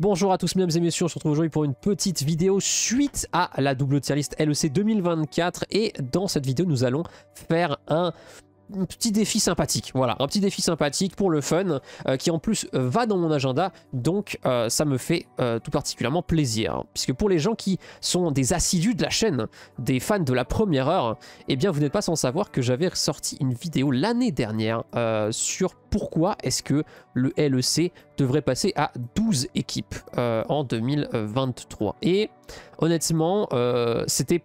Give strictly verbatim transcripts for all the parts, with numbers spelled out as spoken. Bonjour à tous mesdames et messieurs, on se retrouve aujourd'hui pour une petite vidéo suite à la double tier list L E C deux mille vingt-quatre et dans cette vidéo nous allons faire un... un petit défi sympathique, voilà, un petit défi sympathique pour le fun, euh, qui en plus euh, va dans mon agenda, donc euh, ça me fait euh, tout particulièrement plaisir, hein, puisque pour les gens qui sont des assidus de la chaîne, des fans de la première heure, eh bien vous n'êtes pas sans savoir que j'avais sorti une vidéo l'année dernière euh, sur pourquoi est-ce que le L E C devrait passer à douze équipes euh, en deux mille vingt-trois, et honnêtement, euh, c'était...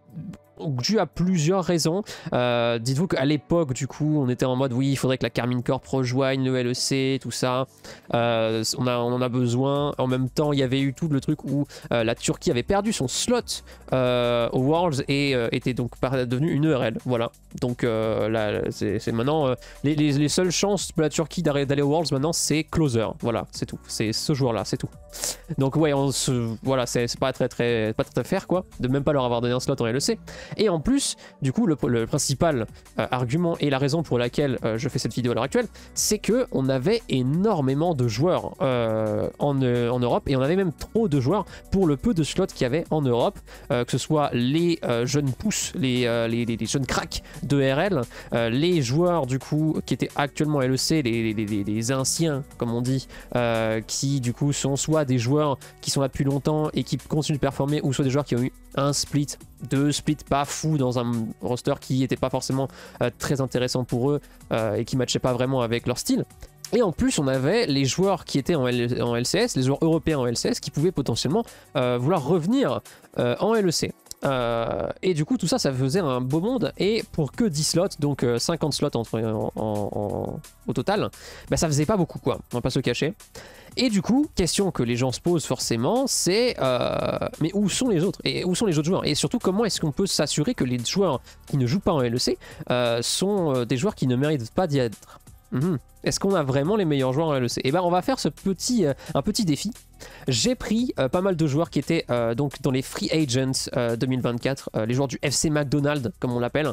dû à plusieurs raisons. Euh, dites-vous qu'à l'époque, du coup, on était en mode oui, il faudrait que la Karmine Corp rejoigne le L E C, tout ça. Euh, on, a, on en a besoin. En même temps, il y avait eu tout le truc où euh, la Turquie avait perdu son slot euh, aux Worlds et euh, était donc devenue une E R L. Voilà. Donc euh, là, c'est maintenant euh, les, les, les seules chances de la Turquie d'aller aux Worlds maintenant, c'est closer. Voilà, c'est tout. C'est ce joueur-là, c'est tout. Donc ouais, on se, voilà, c'est pas très très pas très à faire quoi, de même pas leur avoir donné un slot en L E C. Et en plus, du coup, le, le principal euh, argument et la raison pour laquelle euh, je fais cette vidéo à l'heure actuelle, c'est que on avait énormément de joueurs euh, en, euh, en Europe, et on avait même trop de joueurs pour le peu de slots qu'il y avait en Europe, euh, que ce soit les euh, jeunes pousses, les, euh, les, les, les jeunes cracks de R L, euh, les joueurs du coup qui étaient actuellement à L E C, les, les, les, les anciens comme on dit, euh, qui du coup sont soit des joueurs qui sont là depuis longtemps et qui continuent de performer, ou soit des joueurs qui ont eu un split, deux splits pas fou dans un roster qui n'était pas forcément euh, très intéressant pour eux euh, et qui matchait pas vraiment avec leur style. Et en plus, on avait les joueurs qui étaient en, L en L C S, les joueurs européens en L C S, qui pouvaient potentiellement euh, vouloir revenir euh, en L E C. Euh, et du coup tout ça ça faisait un beau monde, et pour que dix slots, donc euh, cinquante slots en, en, en, au total, bah ça faisait pas beaucoup quoi, on va pas se le cacher. Et du coup, question que les gens se posent forcément, c'est euh, mais où sont les autres, et où sont les autres joueurs, et surtout comment est-ce qu'on peut s'assurer que les joueurs qui ne jouent pas en L E C euh, sont euh, des joueurs qui ne méritent pas d'y être. Mmh. Est-ce qu'on a vraiment les meilleurs joueurs en L E C? Et ben on va faire ce petit, euh, un petit défi. J'ai pris euh, pas mal de joueurs qui étaient euh, donc dans les Free Agents euh, deux mille vingt-quatre, euh, les joueurs du F C McDonald's comme on l'appelle,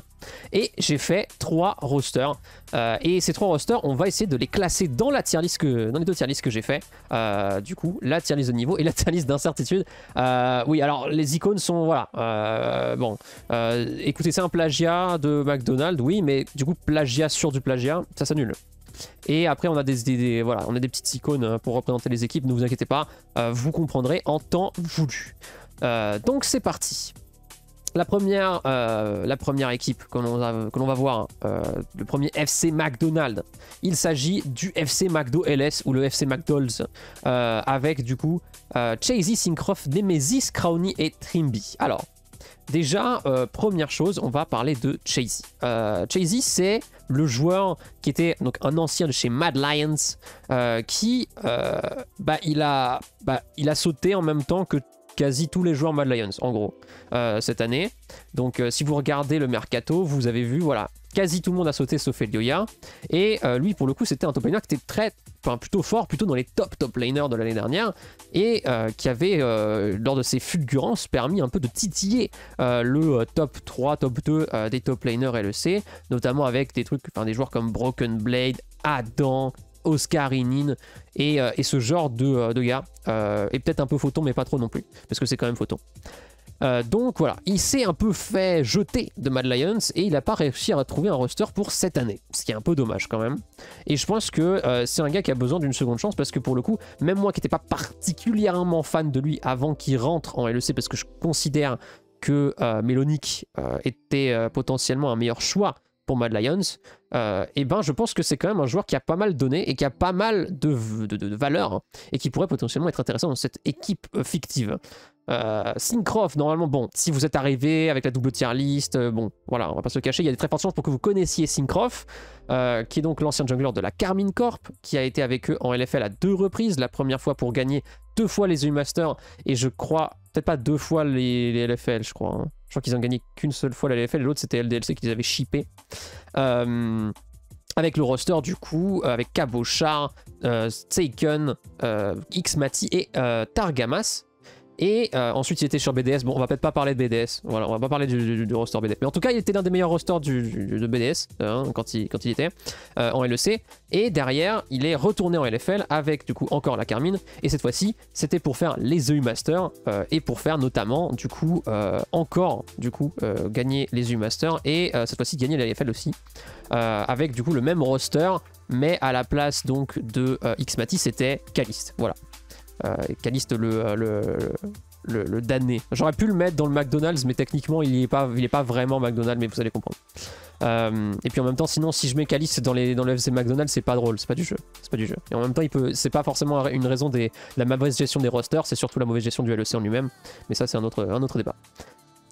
et j'ai fait trois rosters, euh, et ces trois rosters on va essayer de les classer dans la tier list que, dans les deux tier lists que j'ai fait, euh, du coup la tier list de niveau et la tier list d'incertitude. Euh, oui alors les icônes sont voilà, euh, bon euh, écoutez, c'est un plagiat de McDonald's, oui, mais du coup plagiat sur du plagiat, ça s'annule. Et après on a des, des, des, voilà, on a des petites icônes pour représenter les équipes, ne vous inquiétez pas, euh, vous comprendrez en temps voulu. Euh, donc c'est parti. La première, euh, la première équipe que l'on va voir, euh, le premier F C McDonald's, il s'agit du F C McDo L S ou le F C McDonald's, euh, avec du coup euh, Chasy, Cinkrof, Nemesis, Crownie et Trymbi. Alors déjà, euh, première chose, on va parler de Chasy. Euh, Chasy, c'est le joueur qui était donc un ancien de chez Mad Lions, euh, qui euh, bah, il a, bah, il a sauté en même temps que quasi tous les joueurs Mad Lions, en gros, euh, cette année. Donc euh, si vous regardez le mercato, vous avez vu, voilà, quasi tout le monde a sauté sauf Elioia. Et euh, lui, pour le coup, c'était un top laner qui était très, enfin, plutôt fort, plutôt dans les top top laners de l'année dernière, et euh, qui avait, euh, lors de ses fulgurances, permis un peu de titiller euh, le euh, top trois, top deux euh, des top laners L E C, notamment avec des trucs, enfin, des joueurs comme Broken Blade, Adam, Oscar Inin et, euh, et ce genre de, euh, de gars, euh, et peut-être un peu Photon mais pas trop non plus parce que c'est quand même Photon. Euh, donc voilà, il s'est un peu fait jeter de Mad Lions et il n'a pas réussi à trouver un roster pour cette année, ce qui est un peu dommage quand même. Et je pense que euh, c'est un gars qui a besoin d'une seconde chance, parce que pour le coup, même moi qui n'étais pas particulièrement fan de lui avant qu'il rentre en L E C, parce que je considère que euh, Mélonique euh, était euh, potentiellement un meilleur choix pour Mad Lions, euh, et ben je pense que c'est quand même un joueur qui a pas mal donné et qui a pas mal de, de, de, de valeur, hein, et qui pourrait potentiellement être intéressant dans cette équipe euh, fictive. Euh, Cinkrof, normalement, bon, si vous êtes arrivé avec la double tier list, euh, bon, voilà, on va pas se le cacher, il y a de très fortes chances pour que vous connaissiez Cinkrof, euh, qui est donc l'ancien jungler de la Karmine Corp, qui a été avec eux en L F L à deux reprises, la première fois pour gagner deux fois les E U Masters, et je crois, peut-être pas deux fois les, les L F L, je crois, hein. Je crois qu'ils n'ont gagné qu'une seule fois la L F L, et l'autre c'était L D L C qu'ils avaient shippé. Euh, avec le roster du coup, avec Cabochard, euh, Seiken, euh, Xmati et euh, Targamas. Et euh, ensuite, il était sur B D S. Bon, on va peut-être pas parler de B D S. Voilà, on va pas parler du, du, du roster B D S. Mais en tout cas, il était l'un des meilleurs rosters du, du, de B D S hein, quand, il, quand il était euh, en L E C. Et derrière, il est retourné en L F L avec du coup encore la Karmine. Et cette fois-ci, c'était pour faire les E U Masters euh, et pour faire notamment du coup euh, encore du coup euh, gagner les E U Masters et euh, cette fois-ci gagner la L F L aussi euh, avec du coup le même roster, mais à la place donc de euh, Xmati, c'était Caliste. Voilà. Euh, Caliste le, le, le, le damné. J'aurais pu le mettre dans le McDonald's, mais techniquement il n'est pas, pas vraiment McDonald's, mais vous allez comprendre. Euh, et puis en même temps, sinon si je mets Caliste dans, les, dans le F C McDonald's, c'est pas drôle, c'est pas du jeu. C'est pas du jeu. Et en même temps, il peut, c'est pas forcément une raison de la mauvaise gestion des rosters, c'est surtout la mauvaise gestion du L E C en lui-même, mais ça c'est un autre, un autre débat.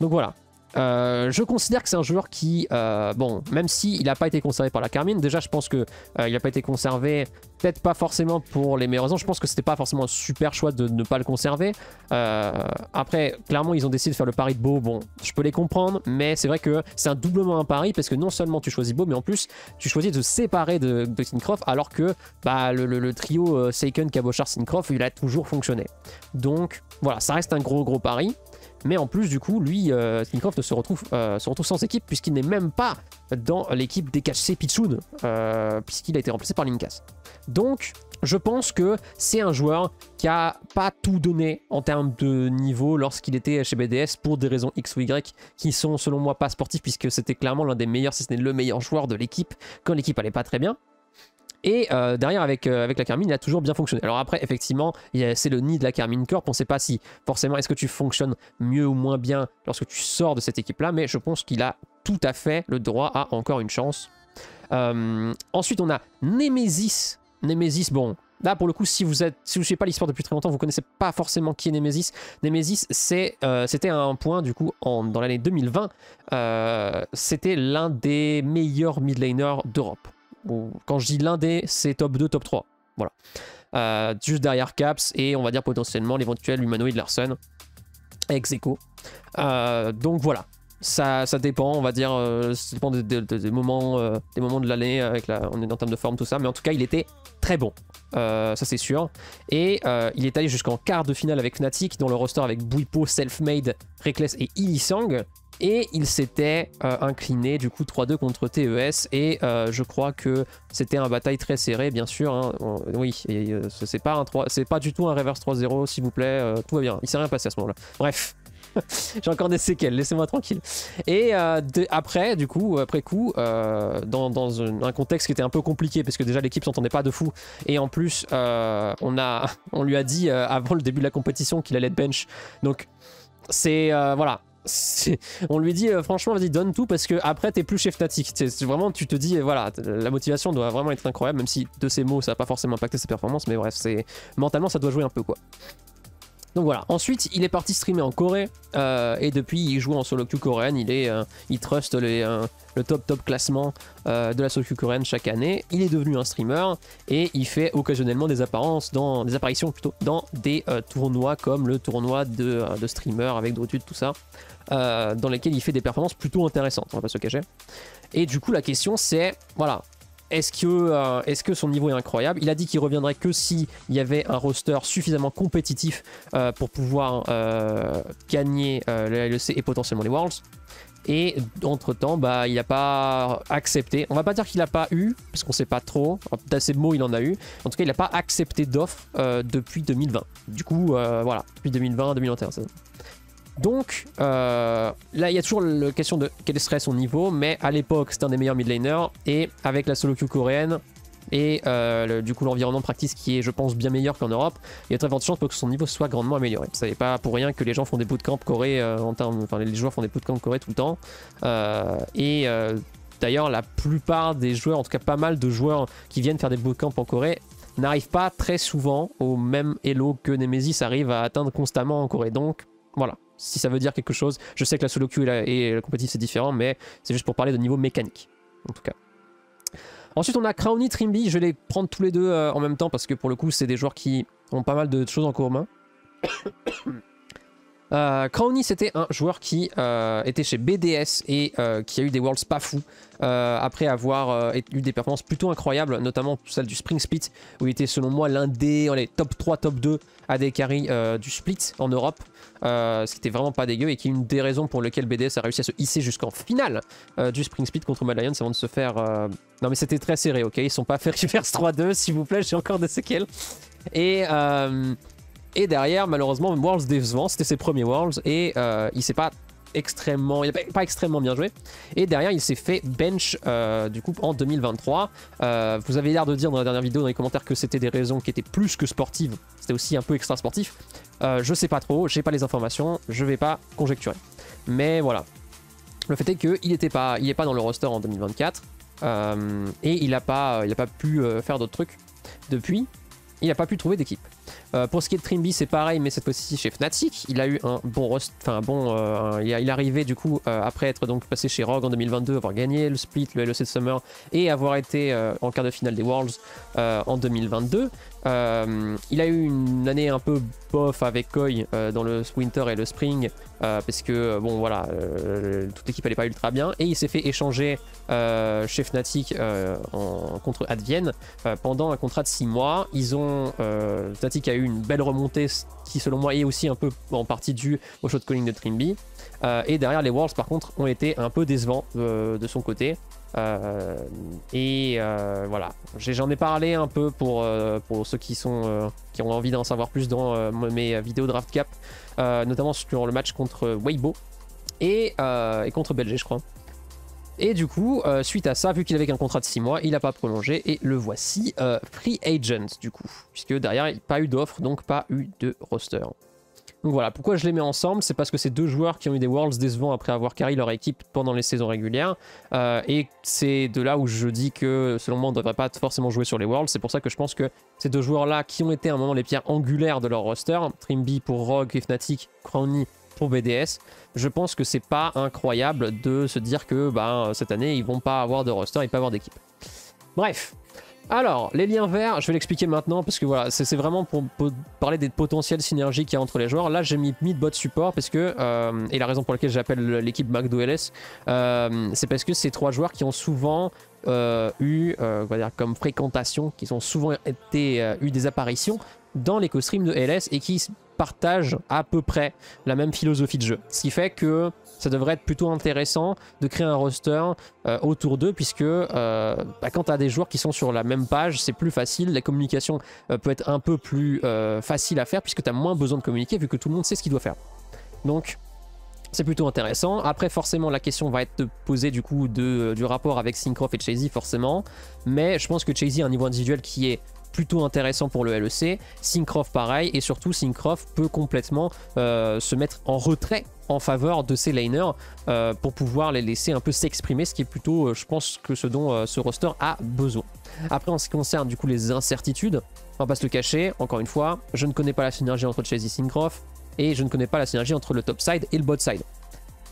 Donc voilà. Euh, je considère que c'est un joueur qui, euh, bon, même s'il n'a pas été conservé par la Karmine, déjà je pense qu'il euh, n'a pas été conservé, peut-être pas forcément pour les meilleures raisons, je pense que c'était pas forcément un super choix de, de ne pas le conserver. Euh, après, clairement, ils ont décidé de faire le pari de Beau, bon, je peux les comprendre, mais c'est vrai que c'est un doublement un pari, parce que non seulement tu choisis Beau, mais en plus, tu choisis de séparer de, de Cinkrof, alors que bah, le, le, le trio euh, Seiken, Cabochard, Cinkrof, il a toujours fonctionné. Donc, voilà, ça reste un gros gros pari. Mais en plus, du coup, lui, euh, Cinkrof se retrouve, euh, se retrouve sans équipe puisqu'il n'est même pas dans l'équipe des K C Pichun, euh, puisqu'il a été remplacé par Linkas. Donc, je pense que c'est un joueur qui n'a pas tout donné en termes de niveau lorsqu'il était chez B D S pour des raisons X ou Y qui sont, selon moi, pas sportives puisque c'était clairement l'un des meilleurs, si ce n'est le meilleur joueur de l'équipe quand l'équipe allait pas très bien. Et euh, derrière, avec, euh, avec la Karmine, il a toujours bien fonctionné. Alors après, effectivement, c'est le nid de la Karmine Corp. On ne sait pas si, forcément, est-ce que tu fonctionnes mieux ou moins bien lorsque tu sors de cette équipe-là. Mais je pense qu'il a tout à fait le droit à encore une chance. Euh, ensuite, on a Nemesis. Nemesis, bon... Là, pour le coup, si vous êtes, si vous ne suivez pas l'e-sport depuis très longtemps, vous ne connaissez pas forcément qui est Nemesis. Nemesis, c'était euh, un point, du coup, en, dans l'année deux mille vingt. Euh, c'était l'un des meilleurs midlaners d'Europe. Quand je dis l'un des, c'est top deux, top trois. Voilà. Euh, juste derrière Caps et on va dire potentiellement l'éventuel humanoïde Larsen, ex-aequo. Euh, donc voilà. Ça, ça dépend, on va dire, euh, ça dépend des, des, des moments, euh, des moments de l'année, avec la, on est en termes de forme, tout ça. Mais en tout cas, il était très bon, euh, ça c'est sûr. Et euh, il est allé jusqu'en quart de finale avec Fnatic, dans le roster avec Bouipo, Selfmade, Reckless et Ilisang. Et il s'était euh, incliné du coup trois deux contre T E S et euh, je crois que c'était une bataille très serrée bien sûr, hein. On, oui, euh, c'est pas, pas du tout un reverse trois zéro s'il vous plaît, euh, tout va bien, il s'est rien passé à ce moment-là. Bref, j'ai encore des séquelles, laissez-moi tranquille. Et euh, de, après du coup, après coup, euh, dans, dans un, un contexte qui était un peu compliqué parce que déjà l'équipe s'entendait pas de fou et en plus euh, on, a, on lui a dit euh, avant le début de la compétition qu'il allait être bench, donc c'est, euh, voilà. On lui dit euh, franchement vas-y donne tout parce que après t'es plus chez Fnatic, vraiment tu te dis voilà, la motivation doit vraiment être incroyable, même si de ces mots ça n'a pas forcément impacté ses performances, mais bref c'est mentalement ça doit jouer un peu quoi. Donc voilà, ensuite il est parti streamer en Corée euh, et depuis il joue en solo queue coréenne, il est euh, il trust les, euh, le top top classement euh, de la solo queue coréenne chaque année, il est devenu un streamer et il fait occasionnellement des apparences dans des apparitions plutôt dans des euh, tournois comme le tournoi de, euh, de streamer avec Drotud tout ça. Euh, dans lesquels il fait des performances plutôt intéressantes, on va pas se cacher. Et du coup la question c'est, voilà, est-ce que, euh, est-ce que son niveau est incroyable? Il a dit qu'il reviendrait que s'il y avait un roster suffisamment compétitif euh, pour pouvoir euh, gagner euh, la L E C et potentiellement les Worlds. Et entre-temps, bah, il n'a pas accepté, on va pas dire qu'il n'a pas eu, parce qu'on sait pas trop, dans ces mots il en a eu, en tout cas il n'a pas accepté d'offres euh, depuis deux mille vingt. Du coup, euh, voilà, depuis deux mille vingt, deux mille vingt et un, ça. Donc, euh, là, il y a toujours la question de quel serait son niveau, mais à l'époque, c'était un des meilleurs midlaners, et avec la solo queue coréenne, et euh, le, du coup l'environnement de practice qui est, je pense, bien meilleur qu'en Europe, il y a très forte chance pour que son niveau soit grandement amélioré. Vous savez pas pour rien que les gens font des bootcamps Corée, euh, en termes, enfin les joueurs font des bootcamps Corée tout le temps, euh, et euh, d'ailleurs, la plupart des joueurs, en tout cas pas mal de joueurs qui viennent faire des bootcamps en Corée, n'arrivent pas très souvent au même elo que Nemesis arrive à atteindre constamment en Corée, donc voilà. Si ça veut dire quelque chose, je sais que la solo queue et la, la compétitive c'est différent, mais c'est juste pour parler de niveau mécanique, en tout cas. Ensuite on a Crownie, Trymbi, je vais les prendre tous les deux euh, en même temps, parce que pour le coup c'est des joueurs qui ont pas mal de choses en commun. Euh, Crownie, c'était un joueur qui euh, était chez B D S et euh, qui a eu des worlds pas fous euh, après avoir euh, eu des performances plutôt incroyables, notamment celle du Spring Split où il était selon moi l'un des les top trois, top deux A D carry euh, du Split en Europe, euh, ce qui était vraiment pas dégueu et qui est une des raisons pour lesquelles B D S a réussi à se hisser jusqu'en finale euh, du Spring Split contre Mad Lions avant de se faire... Euh... Non mais c'était très serré, ok, ils sont pas fair reverse trois deux, s'il vous plaît, j'ai encore des séquelles. Et... Euh... Et derrière, malheureusement, Worlds décevant, c'était ses premiers Worlds et euh, il s'est pas extrêmement, il a pas, pas extrêmement bien joué. Et derrière, il s'est fait bench euh, du coup en deux mille vingt-trois. Euh, vous avez l'air de dire dans la dernière vidéo, dans les commentaires, que c'était des raisons qui étaient plus que sportives. C'était aussi un peu extra sportif. Euh, je sais pas trop, j'ai pas les informations, je vais pas conjecturer. Mais voilà, le fait est qu'il était pas, il est pas dans le roster en deux mille vingt-quatre euh, et il a pas, il a pas pu euh, faire d'autres trucs depuis. Il n'a pas pu trouver d'équipe. Euh, pour ce qui est de Trymbi, c'est pareil, mais cette fois-ci chez Fnatic. Il a eu un bon rost, enfin bon, euh, il, a, il est arrivé du coup euh, après être donc passé chez Rogue en deux mille vingt-deux, avoir gagné le split, le L E C de Summer et avoir été euh, en quart de finale des Worlds euh, en deux mille vingt-deux. Euh, il a eu une année un peu bof avec Koi euh, dans le Winter et le Spring euh, parce que bon voilà, euh, toute l'équipe n'allait pas ultra bien et il s'est fait échanger euh, chez Fnatic euh, en, contre Advienne euh, pendant un contrat de six mois. Ils ont euh, Fnatic a eu une belle remontée qui selon moi est aussi un peu en partie due au shot calling de Trymbi euh, et derrière les Worlds par contre ont été un peu décevants euh, de son côté. Euh, et euh, voilà, j'en ai parlé un peu pour, euh, pour ceux qui, sont, euh, qui ont envie d'en savoir plus dans euh, mes vidéos Draft Cap, euh, notamment sur le match contre Weibo et, euh, et contre Belgique je crois. Et du coup, euh, suite à ça, vu qu'il avait qu'un contrat de six mois, il n'a pas prolongé et le voici euh, free agent du coup, puisque derrière il n'y a pas eu d'offre, donc pas eu de roster. Donc voilà, pourquoi je les mets ensemble, c'est parce que c'est deux joueurs qui ont eu des Worlds décevants après avoir carry leur équipe pendant les saisons régulières. Euh, et c'est de là où je dis que, selon moi, on ne devrait pas forcément jouer sur les Worlds. C'est pour ça que je pense que ces deux joueurs-là, qui ont été à un moment les pierres angulaires de leur roster, Trymbi pour Rogue et Fnatic, Crownie pour B D S, je pense que c'est pas incroyable de se dire que ben, cette année, ils vont pas avoir de roster et pas avoir d'équipe. Bref. Alors, les liens verts, je vais l'expliquer maintenant parce que voilà, c'est vraiment pour, pour parler des potentielles synergies qu'il y a entre les joueurs. Là, j'ai mis mid bot support parce que, euh, et la raison pour laquelle j'appelle l'équipe McDo L S, euh, c'est parce que c'est trois joueurs qui ont souvent euh, eu, euh, on va dire comme fréquentation, qui ont souvent été, euh, eu des apparitions dans l'écostream de L S et qui partagent à peu près la même philosophie de jeu. Ce qui fait que ça devrait être plutôt intéressant de créer un roster euh, autour d'eux puisque euh, bah, quand tu as des joueurs qui sont sur la même page, c'est plus facile. La communication euh, peut être un peu plus euh, facile à faire puisque tu as moins besoin de communiquer vu que tout le monde sait ce qu'il doit faire. Donc c'est plutôt intéressant. Après forcément la question va être de poser du coup de, du rapport avec Cinkrof et Chasy forcément. Mais je pense que Chasy a un niveau individuel qui est plutôt intéressant pour le L E C, Cinkrof pareil, et surtout Cinkrof peut complètement euh, se mettre en retrait en faveur de ses laners euh, pour pouvoir les laisser un peu s'exprimer, ce qui est plutôt, euh, je pense, que ce dont euh, ce roster a besoin. Après, en ce qui concerne du coup les incertitudes, on va pas se le cacher, encore une fois, je ne connais pas la synergie entre Chasy et Cinkrof, et je ne connais pas la synergie entre le top side et le bot side.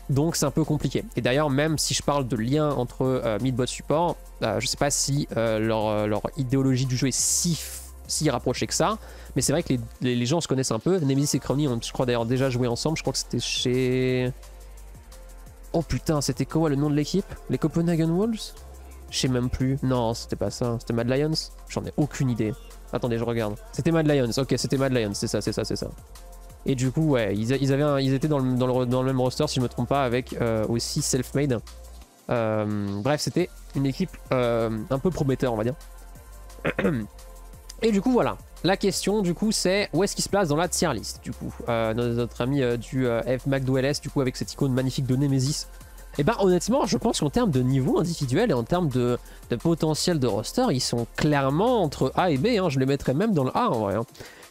Donc c'est un peu compliqué. Et d'ailleurs, même si je parle de lien entre euh, mid-bot support, euh, je sais pas si euh, leur, leur idéologie du jeu est si, si rapprochée que ça, mais c'est vrai que les, les, les gens se connaissent un peu. Nemesis et Crownie ont, je crois d'ailleurs, déjà joué ensemble. Je crois que c'était chez... Oh putain, c'était quoi le nom de l'équipe? Les Copenhagen Wolves? Je sais même plus. Non, c'était pas ça. C'était Mad Lions? J'en ai aucune idée. Attendez, je regarde. C'était Mad Lions. Ok, c'était Mad Lions. C'est ça, c'est ça, c'est ça. Et du coup, ouais, ils, ils, avaient un, ils étaient dans le, dans, le, dans le même roster, si je ne me trompe pas, avec euh, aussi Selfmade. Euh, bref, c'était une équipe euh, un peu prometteur, on va dire. Et du coup, voilà. La question, du coup, c'est où est-ce qu'il se place dans la tier list, du coup. Euh, notre ami euh, du euh, F McDo L S, du coup, avec cette icône magnifique de Nemesis. Et bah, honnêtement, je pense qu'en termes de niveau individuel et en termes de, de potentiel de roster, ils sont clairement entre A et B. Hein. Je les mettrais même dans le A, en vrai. Hein.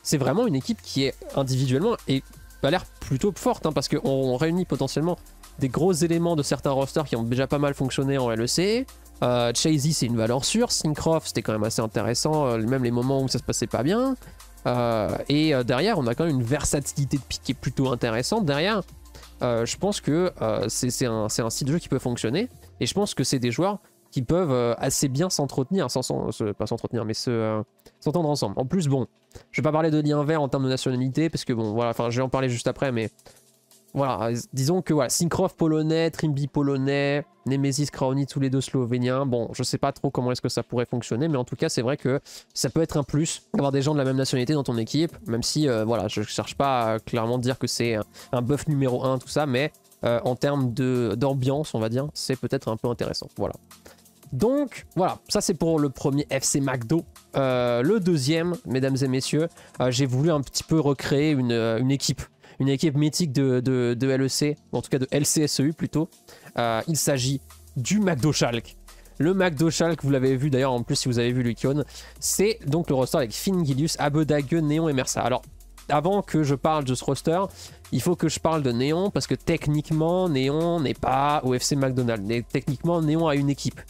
C'est vraiment une équipe qui est individuellement et a l'air plutôt forte hein, parce qu'on réunit potentiellement des gros éléments de certains rosters qui ont déjà pas mal fonctionné en L E C. Euh, Chasy c'est une valeur sûre, Cinkrof c'était quand même assez intéressant, euh, même les moments où ça se passait pas bien. Euh, et euh, derrière on a quand même une versatilité de pick qui est plutôt intéressante. Derrière euh, je pense que euh, c'est un, un style de jeu qui peut fonctionner et je pense que c'est des joueurs qui peuvent euh, assez bien s'entretenir, sans, sans, euh, pas s'entretenir, mais s'entendre se, euh, ensemble. En plus, bon, je vais pas parler de lien vert en termes de nationalité, parce que bon, voilà, enfin, je vais en parler juste après, mais Voilà, disons que voilà, Cinkrof polonais, Trymbi polonais, Nemesis, Crownie, tous les deux slovéniens. Bon, je sais pas trop comment est-ce que ça pourrait fonctionner, mais en tout cas, c'est vrai que ça peut être un plus d'avoir des gens de la même nationalité dans ton équipe, même si, euh, voilà, je cherche pas à clairement dire que c'est un, un buff numéro un, tout ça, mais euh, en termes d'ambiance, on va dire, c'est peut-être un peu intéressant, voilà. Donc, voilà, ça c'est pour le premier F C McDo. Euh, le deuxième, mesdames et messieurs, euh, j'ai voulu un petit peu recréer une, une équipe. Une équipe mythique de, de, de L E C, en tout cas de L C S E U plutôt. Euh, il s'agit du McDo Schalke. Le McDo Schalke, vous l'avez vu d'ailleurs en plus si vous avez vu Lukion, c'est donc le roster avec Finn, Gilius, Abbedagge, Neon et Mersa. Alors, avant que je parle de ce roster, il faut que je parle de Neon parce que techniquement, Neon n'est pas au F C McDonald's. Mais techniquement, Neon a une équipe.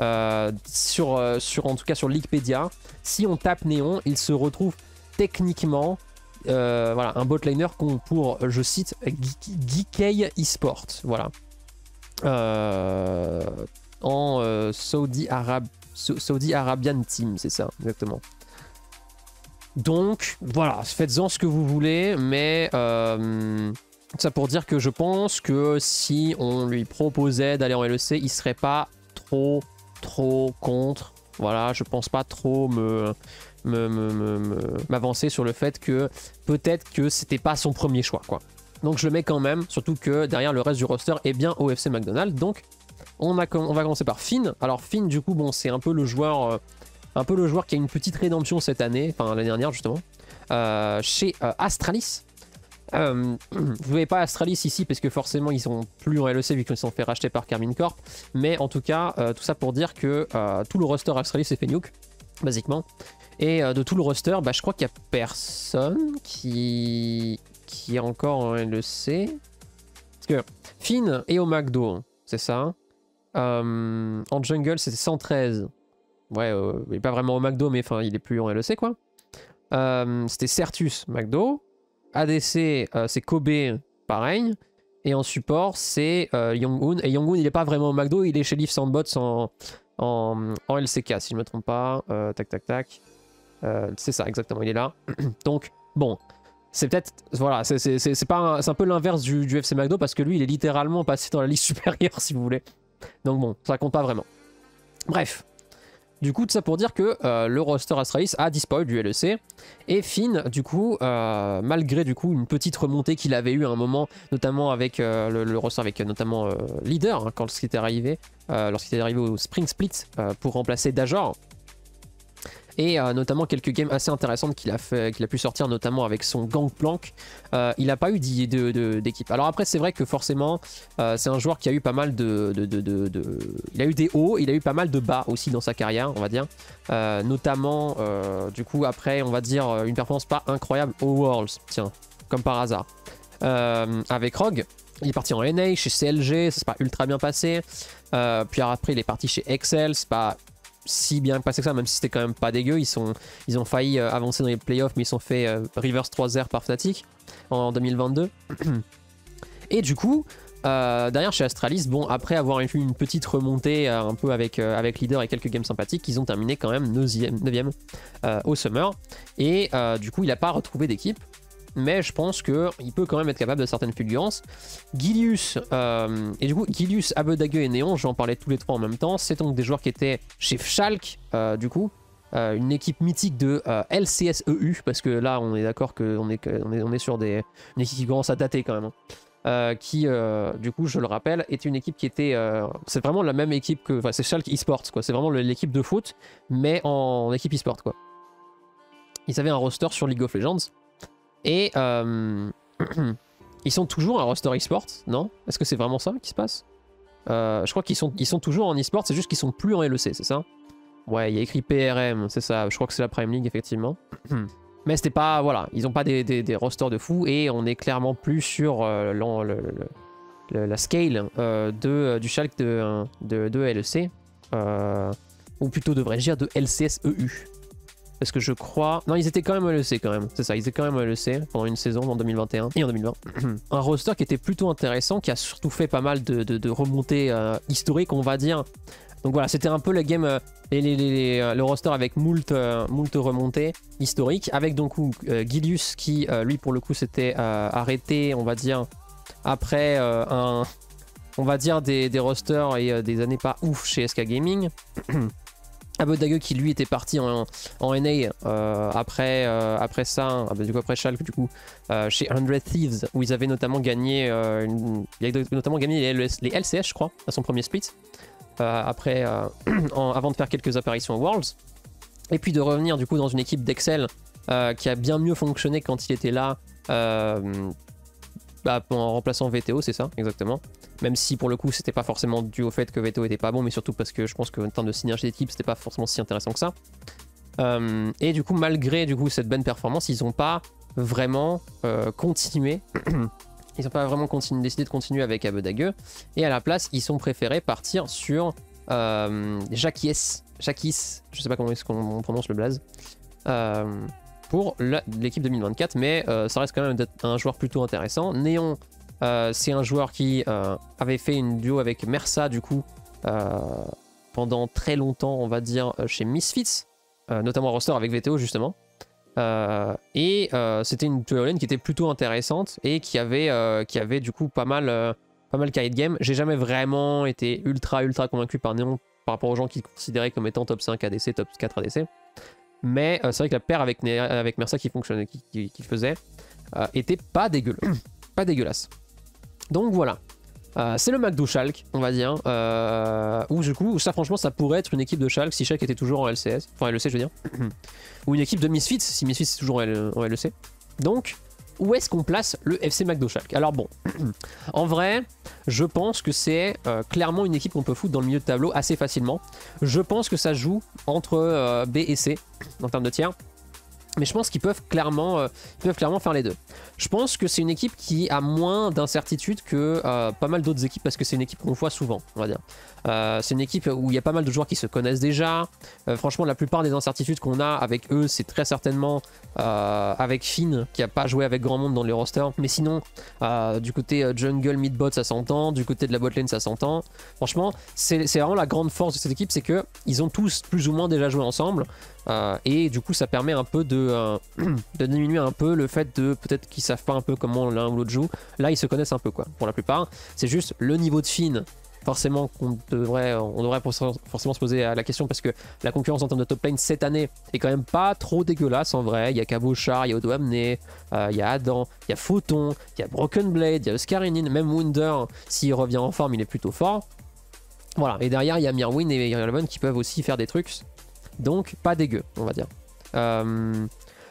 Euh, sur, sur, en tout cas sur Wikipédia, si on tape Neon, il se retrouve techniquement... Euh, voilà, un botliner pour, je cite, Geekay eSport, voilà. Euh, en euh, Saudi, Arab, Saudi Arabian Team, c'est ça, exactement. Donc, voilà, faites-en ce que vous voulez, mais euh, ça pour dire que je pense que si on lui proposait d'aller en L E C, il serait pas trop, trop contre. Voilà, je pense pas trop me... m'avancer sur le fait que peut-être que c'était pas son premier choix quoi. Donc je le mets quand même, surtout que derrière le reste du roster est bien au F C McDonald's. Donc on, a, on va commencer par Finn. Alors Finn du coup bon c'est un peu le joueur euh, un peu le joueur qui a une petite rédemption cette année, enfin l'année dernière justement, euh, chez euh, Astralis. Euh, vous voyez pas Astralis ici parce que forcément ils sont plus en L E C vu qu'ils se sont fait racheter par Karmine Corp. Mais en tout cas euh, tout ça pour dire que euh, tout le roster Astralis s'est fait nuke basiquement. Et de tout le roster, bah, je crois qu'il n'y a personne qui... qui est encore en L E C. Parce que Finn est au McDo, c'est ça. Euh, en jungle, c'était cent treize. Ouais, euh, il n'est pas vraiment au McDo, mais enfin, il est plus en L E C, quoi. Euh, c'était Certus, McDo. A D C, euh, c'est Kobe, pareil. Et en support, c'est euh, Yong-un. Et Yong-un, il n'est pas vraiment au McDo, il est chez Leaf Sandbots en, en, en L C K, si je ne me trompe pas. Euh, tac, tac, tac. Euh, c'est ça exactement, il est là. Donc bon, c'est peut-être voilà, c'est pas un, un peu l'inverse du, du F C McDo parce que lui il est littéralement passé dans la ligue supérieure si vous voulez. Donc bon, ça compte pas vraiment. Bref, du coup ça pour dire que euh, le roster Astralis a disparu du L E C et Finn du coup euh, malgré du coup une petite remontée qu'il avait eu à un moment notamment avec euh, le, le roster avec notamment euh, LIDER hein, quand ce qui était arrivé euh, lorsqu'il était arrivé au Spring Split euh, pour remplacer Dajor. Et euh, notamment quelques games assez intéressantes qu'il a, qu'il a pu sortir, notamment avec son Gangplank. Euh, il n'a pas eu d'équipe. Alors après, c'est vrai que forcément, euh, c'est un joueur qui a eu pas mal de, de, de, de, de... Il a eu des hauts, il a eu pas mal de bas aussi dans sa carrière, on va dire. Euh, notamment, euh, du coup, après, on va dire une performance pas incroyable au Worlds. Tiens, comme par hasard. Euh, avec Rogue, il est parti en N A, chez C L G, ça s'est pas ultra bien passé. Euh, puis après, il est parti chez Excel, c'est pas... si bien passé que ça, même si c'était quand même pas dégueu. Ils, sont, ils ont failli euh, avancer dans les playoffs, mais ils sont fait euh, reverse trois zéro par Fnatic en deux mille vingt-deux. Et du coup, euh, derrière chez Astralis, bon, après avoir eu une petite remontée euh, un peu avec, euh, avec LIDER et quelques games sympathiques, ils ont terminé quand même neuvième euh, au Summer. Et euh, du coup, il n'a pas retrouvé d'équipe. Mais je pense qu'il peut quand même être capable de certaines fulgurances. Gilius, euh, et du coup, Gilius, Abbedagge et Neon, j'en parlais tous les trois en même temps. C'est donc des joueurs qui étaient chez Schalke, euh, du coup, euh, une équipe mythique de euh, L C S E U, parce que là, on est d'accord qu'on est, on est, on est sur des, une équipe qui commence à dater quand même. Hein. Euh, qui, euh, du coup, je le rappelle, est une équipe qui était... Euh, c'est vraiment la même équipe que... Enfin, c'est Schalke eSports, quoi. C'est vraiment l'équipe de foot, mais en équipe eSport, quoi. Ils avaient un roster sur League of Legends. Et euh, ils sont toujours un roster e-sport, non? Est-ce que c'est vraiment ça qui se passe? euh, Je crois qu'ils sont, ils sont toujours en e-sport, c'est juste qu'ils sont plus en L E C, c'est ça? Ouais, il y a écrit P R M, c'est ça, je crois que c'est la Prime League, effectivement. Mais c'était pas, voilà, ils n'ont pas des, des, des rosters de fou et on est clairement plus sur euh, le, le, le, la scale euh, de, du Schalke de, de, de L E C, euh, ou plutôt devrais-je dire de L C S E U. Parce que je crois... Non, ils étaient quand même au L E C quand même. C'est ça, ils étaient quand même au L E C pendant une saison en deux mille vingt et un et en deux mille vingt. Un roster qui était plutôt intéressant, qui a surtout fait pas mal de, de, de remontées euh, historiques, on va dire. Donc voilà, c'était un peu le game... Euh, les, les, les, le roster avec moult, euh, moult remontées historiques. Avec donc euh, Gilius qui, euh, lui, pour le coup, s'était euh, arrêté, on va dire, après euh, un, on va dire des, des rosters et euh, des années pas ouf chez S K Gaming. Abbedagge qui lui était parti en, en N A euh, après, euh, après ça, euh, du coup après Schalke du coup, euh, chez cent Thieves où ils avaient notamment gagné, euh, une, ils avaient notamment gagné les, L S, les L C S je crois, à son premier split, euh, après, euh, en, avant de faire quelques apparitions aux Worlds, et puis de revenir du coup dans une équipe d'Excel euh, qui a bien mieux fonctionné quand il était là, euh, bah, en remplaçant V T O, c'est ça, exactement. Même si pour le coup c'était pas forcément dû au fait que V T O était pas bon, mais surtout parce que je pense qu'en termes de synergie d'équipe c'était pas forcément si intéressant que ça. Euh, et du coup malgré du coup cette bonne performance, ils ont pas vraiment euh, continué, ils ont pas vraiment continu, décidé de continuer avec Abbedagge, et à la place ils sont préférés partir sur euh, Jakies, Jakies, je sais pas comment est-ce qu'on prononce le blaze, euh, pour l'équipe deux mille vingt-quatre, mais euh, ça reste quand même un joueur plutôt intéressant. Neon, Euh, c'est un joueur qui euh, avait fait une duo avec Mersa du coup euh, pendant très longtemps, on va dire, chez Misfits, euh, notamment roster avec V T O justement, euh, et euh, c'était une duo lane qui était plutôt intéressante et qui avait, euh, qui avait du coup pas mal, euh, pas mal carré de game. J'ai jamais vraiment été ultra ultra convaincu par Neon par rapport aux gens qui le considéraient comme étant top cinq A D C, top quatre A D C, mais euh, c'est vrai que la paire avec, avec Mersa qui fonctionnait, qui, qui, qui faisait, euh, était pas dégueulasse, pas dégueulasse. Donc voilà, euh, c'est le McDo Schalke, on va dire, euh, où du coup, ça franchement, ça pourrait être une équipe de Schalke si Schalke était toujours en L C S, enfin L E C je veux dire, ou une équipe de Misfits si Misfits est toujours en L E C. Donc, où est-ce qu'on place le F C McDo Schalke? Alors bon, en vrai, je pense que c'est euh, clairement une équipe qu'on peut foutre dans le milieu de tableau assez facilement. Je pense que ça joue entre euh, B et C, en termes de tiers. Mais je pense qu'ils peuvent clairement, euh, ils peuvent clairement faire les deux. Je pense que c'est une équipe qui a moins d'incertitudes que euh, pas mal d'autres équipes, parce que c'est une équipe qu'on voit souvent, on va dire. Euh, c'est une équipe où il y a pas mal de joueurs qui se connaissent déjà. Euh, franchement, la plupart des incertitudes qu'on a avec eux, c'est très certainement euh, avec Finn, qui n'a pas joué avec grand monde dans les rosters. Mais sinon, euh, du côté jungle, mid-bot, ça s'entend. Du côté de la botlane, ça s'entend. Franchement, c'est vraiment la grande force de cette équipe, c'est qu'ils ont tous plus ou moins déjà joué ensemble. Euh, et du coup, ça permet un peu de, euh, de diminuer un peu le fait de peut-être qu'ils savent pas un peu comment l'un ou l'autre joue. Là, ils se connaissent un peu, quoi, pour la plupart. C'est juste le niveau de Finn. Forcément qu'on devrait, on devrait forcément se poser la question, parce que la concurrence en termes de top lane cette année est quand même pas trop dégueulasse en vrai. Il y a Cabochard, il y a Odo Amné, euh, il y a Adam, il y a Photon, il y a Broken Blade, il y a Skarinin, même Wunder, s'il revient en forme, il est plutôt fort. Voilà, et derrière il y a Mirwin et Ireleven qui peuvent aussi faire des trucs, donc pas dégueu, on va dire. Euh,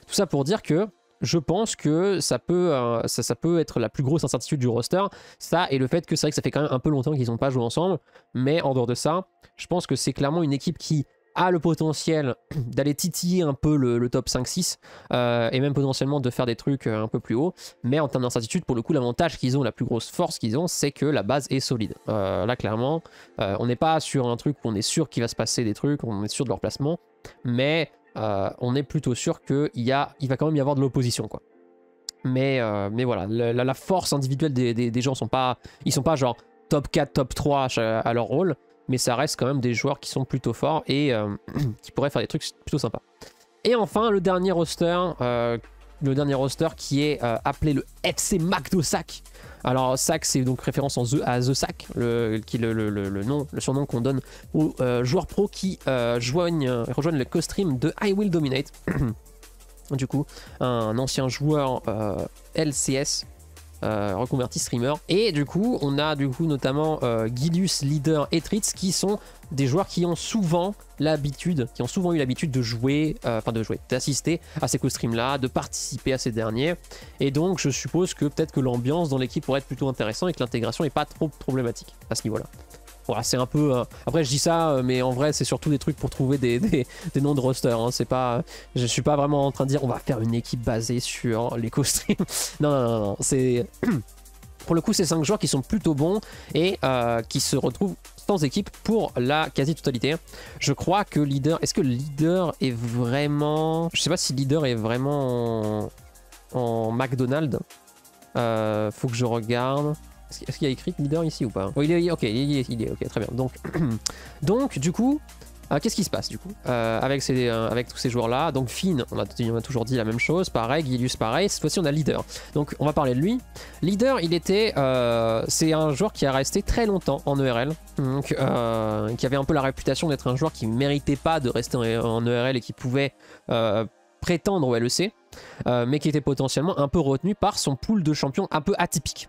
tout ça pour dire que je pense que ça peut, euh, ça, ça peut être la plus grosse incertitude du roster. Ça et le fait que c'est vrai que ça fait quand même un peu longtemps qu'ils n'ont pas joué ensemble. Mais en dehors de ça, je pense que c'est clairement une équipe qui a le potentiel d'aller titiller un peu le, le top cinq six. Euh, et même potentiellement de faire des trucs un peu plus haut. Mais en termes d'incertitude, pour le coup, l'avantage qu'ils ont, la plus grosse force qu'ils ont, c'est que la base est solide. Euh, là, clairement, euh, on n'est pas sur un truc où on est sûr qu'il va se passer des trucs, on est sûr de leur placement. Mais... Euh, on est plutôt sûr qu'il y a, il va quand même y avoir de l'opposition, quoi. Mais, euh, mais voilà, la, la force individuelle des, des, des gens, sont pas, ils sont pas genre top quatre, top trois à leur rôle, mais ça reste quand même des joueurs qui sont plutôt forts et euh, qui pourraient faire des trucs plutôt sympas. Et enfin, le dernier roster, euh, le dernier roster qui est euh, appelé le F C McDo Sac. Alors Sac, c'est donc référence en the, à The Sac, le, qui le, le, le, le, nom, le surnom qu'on donne aux euh, joueurs pros qui euh, joignent, rejoignent le co-stream de I Will Dominate. Du coup, un ancien joueur euh, L C S, euh, reconverti streamer. Et du coup, on a du coup notamment euh, Gilius, LIDER et Treatz, qui sont des joueurs qui ont souvent l'habitude, qui ont souvent eu l'habitude de jouer, euh, enfin de jouer, d'assister à ces co-streams-là, de participer à ces derniers. Et donc, je suppose que peut-être que l'ambiance dans l'équipe pourrait être plutôt intéressante et que l'intégration n'est pas trop problématique à ce niveau-là. Voilà, c'est un peu... Euh... Après, je dis ça, mais en vrai, c'est surtout des trucs pour trouver des, des, des noms de roster. Hein. C'est pas... Je suis pas vraiment en train de dire on va faire une équipe basée sur les co-streams. Non, non, non, non. C'est... Pour le coup, c'est cinq joueurs qui sont plutôt bons et euh, qui se retrouvent... équipes pour la quasi-totalité. Je crois que LIDER... Est-ce que LIDER est vraiment... Je sais pas si LIDER est vraiment en, en McDonald's. Euh, faut que je regarde... Est-ce qu'il y a écrit LIDER ici ou pas? Oh, il est... Ok, il est, il est... ok, très bien. Donc, donc du coup, Euh, Qu'est-ce qui se passe du coup euh, avec, ces, euh, avec tous ces joueurs-là? Donc Finn, on a, on a toujours dit la même chose, pareil, Gilius pareil, cette fois-ci on a LIDER. Donc on va parler de lui. LIDER, il était, euh, c'est un joueur qui a resté très longtemps en E R L, donc, euh, qui avait un peu la réputation d'être un joueur qui ne méritait pas de rester en, en E R L et qui pouvait euh, prétendre au L E C, euh, mais qui était potentiellement un peu retenu par son pool de champions un peu atypique.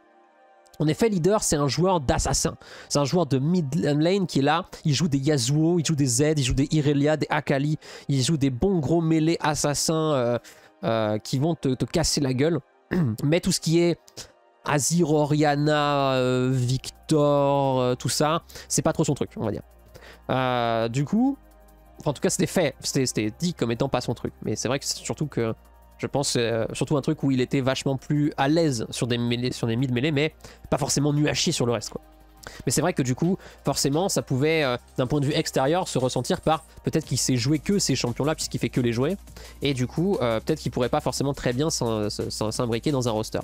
En effet, LIDER, c'est un joueur d'assassin. C'est un joueur de mid lane qui est là. Il joue des Yasuo, il joue des Zed, il joue des Irelia, des Akali. Il joue des bons gros mêlés assassins euh, euh, qui vont te, te casser la gueule. Mais tout ce qui est Azir, Orianna, euh, Victor, euh, tout ça, c'est pas trop son truc, on va dire. Euh, du coup, en tout cas, c'était fait. C'était dit comme étant pas son truc. Mais c'est vrai que c'est surtout que... Je pense euh, surtout un truc où il était vachement plus à l'aise sur des mêlées, sur des mid mêlées, mais pas forcément nu à chier sur le reste, quoi. Mais c'est vrai que du coup, forcément, ça pouvait, euh, d'un point de vue extérieur, se ressentir par peut-être qu'il sait jouer que ces champions-là, puisqu'il fait que les jouer, et du coup, euh, peut-être qu'il pourrait pas forcément très bien s'imbriquer dans un roster.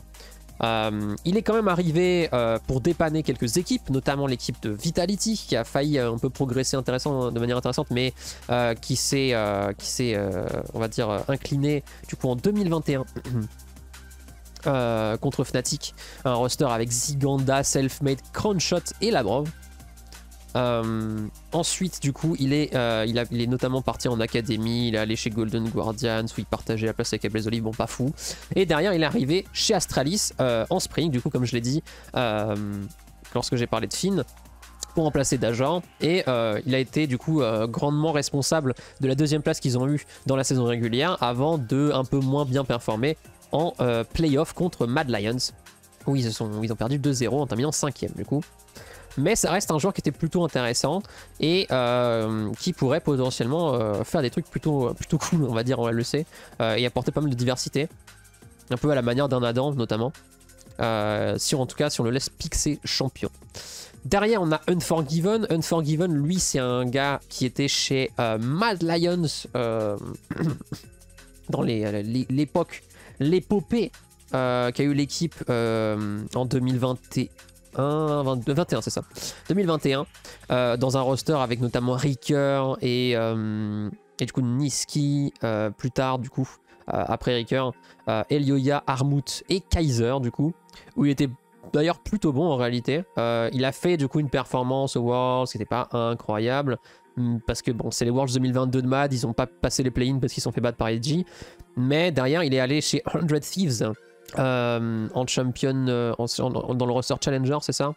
Euh, il est quand même arrivé euh, pour dépanner quelques équipes, notamment l'équipe de Vitality qui a failli euh, un peu progresser intéressant, de manière intéressante, mais euh, qui s'est, euh, euh, on va dire, inclinée du coup en deux mille vingt et un euh, contre Fnatic, un roster avec Ziganda, Selfmade, Cronshot et Labrov. Euh, ensuite, du coup, il est, euh, il, a, il est notamment parti en académie. Il est allé chez Golden Guardians où il partageait la place avec Abel Olive, bon, pas fou. Et derrière, il est arrivé chez Astralis euh, en spring, du coup, comme je l'ai dit euh, lorsque j'ai parlé de Finn, pour remplacer Dajor. Et euh, il a été, du coup, euh, grandement responsable de la deuxième place qu'ils ont eue dans la saison régulière avant de un peu moins bien performer en euh, playoff contre Mad Lions où ils, sont, ils ont perdu deux zéro en terminant cinquième, du coup. Mais ça reste un joueur qui était plutôt intéressant et euh, qui pourrait potentiellement euh, faire des trucs plutôt, plutôt cool, on va dire, en L E C, euh, et apporter pas mal de diversité, un peu à la manière d'un Adam notamment, euh, si en tout cas si on le laisse pixer champion. Derrière on a Unforgiven. Unforgiven, lui, c'est un gars qui était chez euh, Mad Lions euh, dans l'époque, les, les, l'épopée euh, qu'a eu l'équipe euh, en deux mille vingt et un. vingt, vingt et un, c'est ça, deux mille vingt et un, euh, dans un roster avec notamment Ricoeur et, euh, et du coup Niski, euh, plus tard du coup, euh, après Ricoeur, euh, Elioia, Armut et Kaiser du coup, où il était d'ailleurs plutôt bon en réalité. Euh, il a fait du coup une performance aux Worlds qui n'était pas incroyable, parce que bon, c'est les Worlds deux mille vingt-deux de Mad, ils n'ont pas passé les play-in parce qu'ils sont fait battre par E G, mais derrière il est allé chez cent Thieves, Euh, en champion euh, en, en, dans le roster Challenger, c'est ça,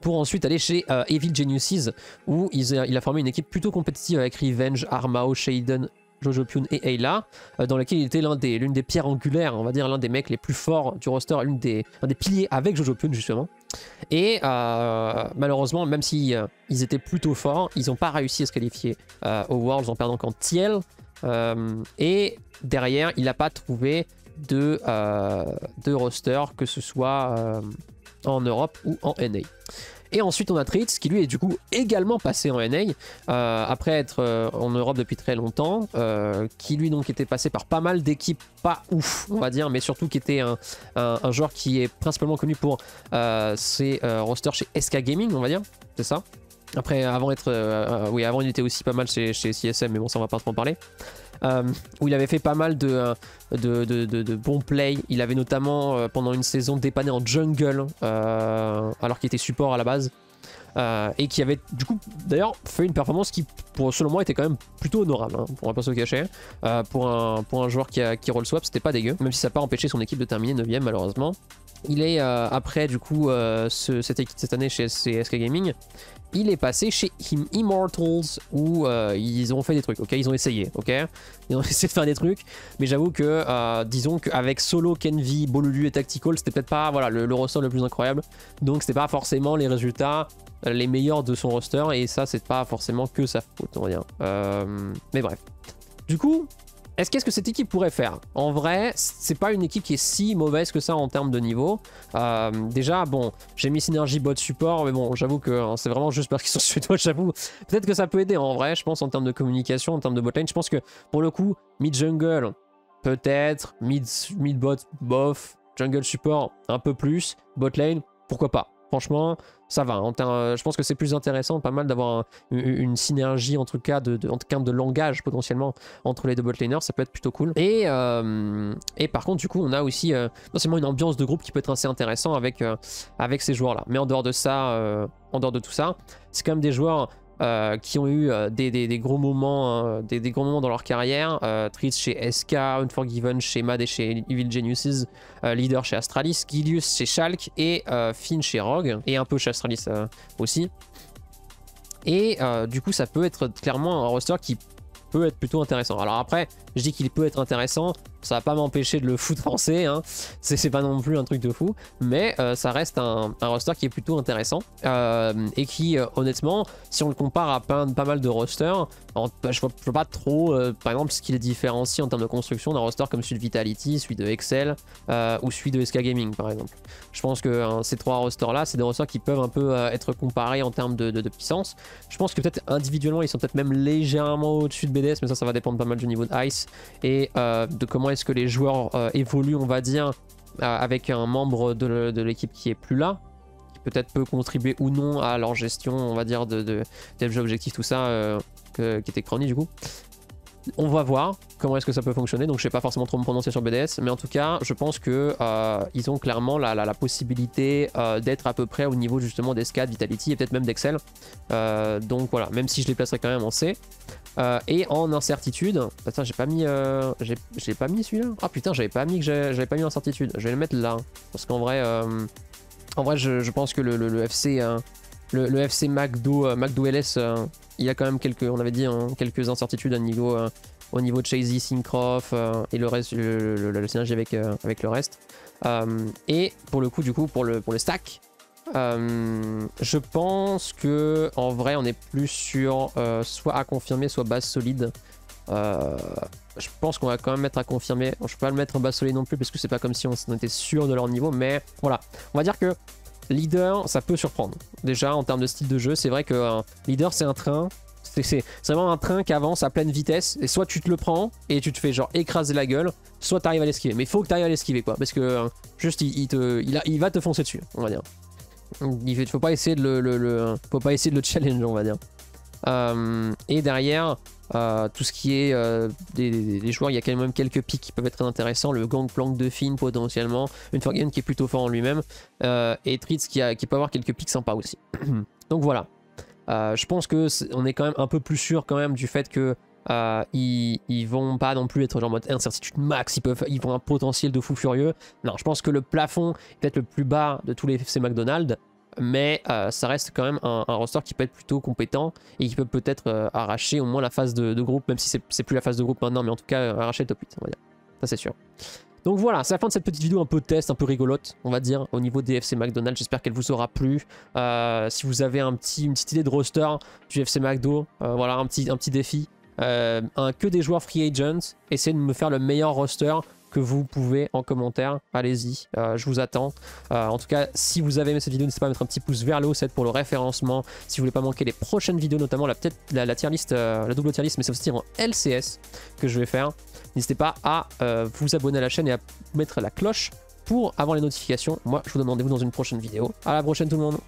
pour ensuite aller chez euh, Evil Geniuses où il, il a formé une équipe plutôt compétitive avec Revenge, Armao, Shaden, Jojo Pyun et Ayla, euh, dans laquelle il était l'une des, des pierres angulaires, on va dire l'un des mecs les plus forts du roster, l'un des, des piliers avec Jojo Pyun justement. Et euh, malheureusement, même si euh, ils étaient plutôt forts, ils n'ont pas réussi à se qualifier euh, aux Worlds en perdant qu'en T L, euh, et derrière il n'a pas trouvé de, euh, de roster, que ce soit euh, en Europe ou en N A. Et ensuite on a Treatz qui lui est du coup également passé en N A euh, après être euh, en Europe depuis très longtemps, euh, qui lui donc était passé par pas mal d'équipes pas ouf on va dire, mais surtout qui était un, un, un joueur qui est principalement connu pour euh, ses euh, rosters chez S K Gaming on va dire, c'est ça. Après avant être euh, euh, oui avant il était aussi pas mal chez, chez C S M, mais bon ça on va pas trop en parler. Euh, où il avait fait pas mal de, de, de, de, de bons plays. Il avait notamment euh, pendant une saison dépanné en jungle euh, alors qu'il était support à la base, euh, et qui avait du coup d'ailleurs fait une performance qui pour, selon moi était quand même plutôt honorable hein, on va pas se le cacher, euh, pour, un, pour un joueur qui, a, qui roll swap c'était pas dégueu, même si ça n'a pas empêché son équipe de terminer neuvième malheureusement. Il est euh, après du coup euh, ce, cette, cette année chez S K Gaming, il est passé chez Him Immortals où euh, ils ont fait des trucs, ok, ils ont essayé, ok, ils ont essayé de faire des trucs, mais j'avoue que euh, disons qu'avec Solo, Kenvi, Bolulu et Tactical, c'était peut-être pas voilà le, le roster le plus incroyable, donc c'était pas forcément les résultats les meilleurs de son roster et ça c'est pas forcément que sa faute on va dire. Euh, mais bref, du coup est-ce qu'est-ce que cette équipe pourrait faire? En vrai, c'est pas une équipe qui est si mauvaise que ça en termes de niveau. Euh, déjà, bon, j'ai mis Synergy bot support, mais bon, j'avoue que hein, c'est vraiment juste parce qu'ils sont suédois, j'avoue. Peut-être que ça peut aider en vrai, je pense, en termes de communication, en termes de botlane. Je pense que pour le coup, mid-jungle, peut-être, mid-bot, bof, jungle support, un peu plus, botlane, pourquoi pas. Franchement, ça va. En termes, je pense que c'est plus intéressant, pas mal d'avoir un, une synergie en tout cas de, de, en termes de langage potentiellement entre les deux botlaners. Ça peut être plutôt cool. Et, euh, et par contre, du coup, on a aussi euh, non seulement une ambiance de groupe qui peut être assez intéressante avec, euh, avec ces joueurs-là. Mais en dehors de ça, euh, en dehors de tout ça, c'est quand même des joueurs... Euh, qui ont eu euh, des, des, des gros moments euh, des, des gros moments dans leur carrière. Euh, Treatz chez S K, Unforgiven chez Mad et chez Evil Geniuses, euh, LIDER chez Astralis, Gilius chez Schalke et euh, Finn chez Rogue, et un peu chez Astralis euh, aussi. Et euh, du coup ça peut être clairement un roster qui peut être plutôt intéressant. Alors après, je dis qu'il peut être intéressant, ça va pas m'empêcher de le foutre français, hein. C'est pas non plus un truc de fou, mais euh, ça reste un, un roster qui est plutôt intéressant, euh, et qui euh, honnêtement, si on le compare à pas, pas mal de rosters, en, je vois pas trop euh, par exemple ce qui les différencie en termes de construction d'un roster comme celui de Vitality, celui de Excel euh, ou celui de S K Gaming par exemple. Je pense que hein, ces trois rosters là, c'est des rosters qui peuvent un peu euh, être comparés en termes de, de, de puissance. Je pense que peut-être individuellement ils sont peut-être même légèrement au-dessus de B D S, mais ça ça va dépendre pas mal du niveau de Ice et euh, de comment est-ce que les joueurs euh, évoluent, on va dire, euh, avec un membre de, de l'équipe qui est plus là, qui peut-être peut contribuer ou non à leur gestion, on va dire, de, de, de jeu objectif, tout ça, euh, que, qui était Crownie du coup. On va voir comment est-ce que ça peut fonctionner, donc je ne vais pas forcément trop me prononcer sur B D S, mais en tout cas, je pense que euh, ils ont clairement la, la, la possibilité euh, d'être à peu près au niveau justement des S K, Vitality et peut-être même d'Excel. Euh, donc voilà, même si je les placerai quand même en C. Euh, et en incertitude, putain j'ai pas mis, euh, j'ai pas mis celui-là. Ah putain, j'avais pas mis que j'avais pas mis incertitude. Je vais le mettre là, parce qu'en vrai, euh, en vrai, je, je pense que le, le, le F C, euh, le, le F C McDo, euh, McDo L S, euh, il y a quand même quelques, on avait dit hein, quelques incertitudes à niveau, euh, au niveau de Chasy, Cinkrof euh, et le reste, le, le, le, le synergie avec euh, avec le reste. Euh, et pour le coup, du coup, pour le pour le stack. Euh, je pense que en vrai on est plus sur euh, soit à confirmer soit base solide. Euh, je pense qu'on va quand même mettre à confirmer. Je peux pas le mettre en base solide non plus parce que c'est pas comme si on était sûr de leur niveau, mais voilà. On va dire que leader ça peut surprendre. Déjà en termes de style de jeu, c'est vrai que euh, leader c'est un train. C'est vraiment un train qui avance à pleine vitesse et soit tu te le prends et tu te fais genre écraser la gueule, soit t'arrives à l'esquiver. Mais il faut que t'arrives à l'esquiver quoi, parce que euh, juste il, il, te, il, a, il va te foncer dessus, on va dire. Il faut pas essayer de le, le, le faut pas essayer de le challenge, on va dire. Euh, et derrière, euh, tout ce qui est euh, des, des, des joueurs, il y a quand même quelques pics qui peuvent être très intéressants. Le gangplank de Finn potentiellement, une Forgen qui est plutôt fort en lui-même, euh, et Treatz qui, qui peut avoir quelques pics sympas aussi. Donc voilà, euh, je pense que est, on est quand même un peu plus sûr quand même du fait que Euh, ils, ils vont pas non plus être genre en mode incertitude max, ils peuvent, ils ont un potentiel de fou furieux. Non, je pense que le plafond est peut-être le plus bas de tous les F C McDonald's, mais euh, ça reste quand même un, un roster qui peut être plutôt compétent et qui peut peut-être euh, arracher au moins la phase de, de groupe, même si c'est plus la phase de groupe maintenant, mais en tout cas euh, arracher le top huit, on va dire. Ça c'est sûr. Donc voilà, c'est la fin de cette petite vidéo un peu test, un peu rigolote, on va dire, au niveau des F C McDonald's. J'espère qu'elle vous aura plu. Euh, si vous avez un petit, une petite idée de roster du F C McDo, euh, voilà, un petit, un petit défi. Euh, un, que des joueurs free agents, essayez de me faire le meilleur roster que vous pouvez en commentaire, allez-y, euh, je vous attends. Euh, en tout cas, si vous avez aimé cette vidéo, n'hésitez pas à mettre un petit pouce vers le haut, c'est pour le référencement. Si vous voulez pas manquer les prochaines vidéos, notamment la, la, la tier list, euh, la double tier list, mais c'est aussi en L C S que je vais faire. N'hésitez pas à euh, vous abonner à la chaîne et à mettre la cloche pour avoir les notifications. Moi, je vous donne rendez-vous dans une prochaine vidéo. À la prochaine tout le monde.